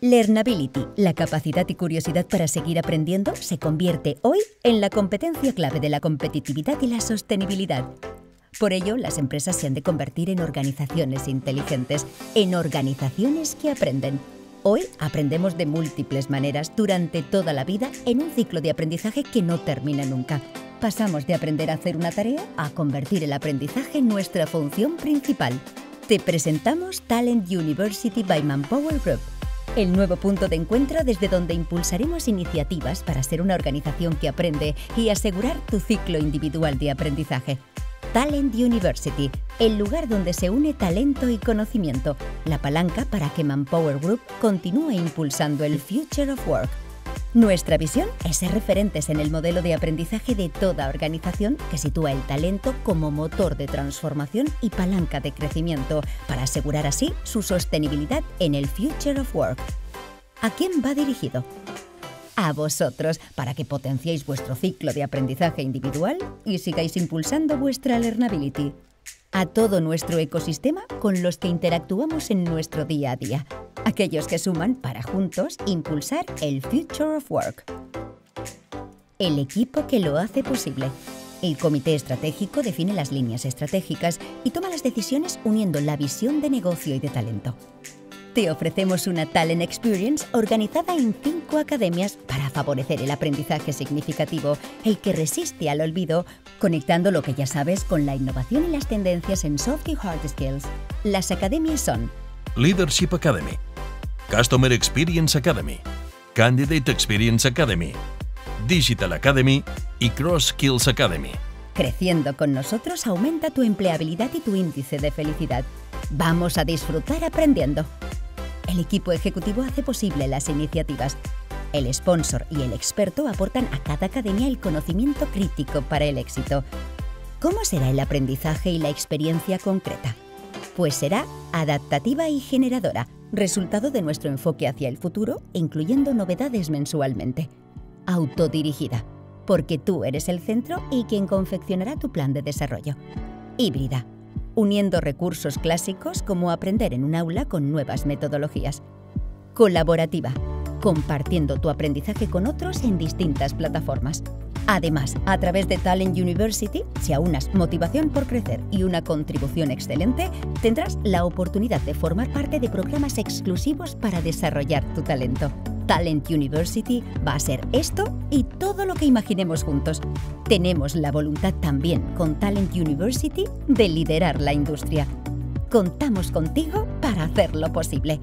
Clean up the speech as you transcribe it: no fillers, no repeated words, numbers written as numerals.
Learnability, la capacidad y curiosidad para seguir aprendiendo, se convierte hoy en la competencia clave de la competitividad y la sostenibilidad. Por ello, las empresas se han de convertir en organizaciones inteligentes, en organizaciones que aprenden. Hoy aprendemos de múltiples maneras durante toda la vida en un ciclo de aprendizaje que no termina nunca. Pasamos de aprender a hacer una tarea a convertir el aprendizaje en nuestra función principal. Te presentamos Talent University by Manpower Group, el nuevo punto de encuentro desde donde impulsaremos iniciativas para ser una organización que aprende y asegurar tu ciclo individual de aprendizaje. Talent University, el lugar donde se une talento y conocimiento, la palanca para que Manpower Group continúe impulsando el Future of Work. Nuestra visión es ser referentes en el modelo de aprendizaje de toda organización que sitúa el talento como motor de transformación y palanca de crecimiento para asegurar así su sostenibilidad en el Future of Work. ¿A quién va dirigido? A vosotros, para que potenciéis vuestro ciclo de aprendizaje individual y sigáis impulsando vuestra learnability. A todo nuestro ecosistema con los que interactuamos en nuestro día a día. Aquellos que suman para juntos impulsar el Future of Work. El equipo que lo hace posible. El comité estratégico define las líneas estratégicas y toma las decisiones uniendo la visión de negocio y de talento. Te ofrecemos una Talent Experience organizada en 5 academias para favorecer el aprendizaje significativo, el que resiste al olvido, conectando lo que ya sabes con la innovación y las tendencias en soft y hard skills. Las academias son Leadership Academy, Customer Experience Academy, Candidate Experience Academy, Digital Academy y Cross Skills Academy. Creciendo con nosotros aumenta tu empleabilidad y tu índice de felicidad. Vamos a disfrutar aprendiendo. El equipo ejecutivo hace posible las iniciativas. El sponsor y el experto aportan a cada academia el conocimiento crítico para el éxito. ¿Cómo será el aprendizaje y la experiencia concreta? Pues será adaptativa y generadora, resultado de nuestro enfoque hacia el futuro, incluyendo novedades mensualmente. Autodirigida, porque tú eres el centro y quien confeccionará tu plan de desarrollo. Híbrida, uniendo recursos clásicos como aprender en un aula con nuevas metodologías. Colaborativa, compartiendo tu aprendizaje con otros en distintas plataformas. Además, a través de Talent University, si aunas motivación por crecer y una contribución excelente, tendrás la oportunidad de formar parte de programas exclusivos para desarrollar tu talento. Talent University va a ser esto y todo lo que imaginemos juntos. Tenemos la voluntad también, con Talent University, de liderar la industria. Contamos contigo para hacerlo posible.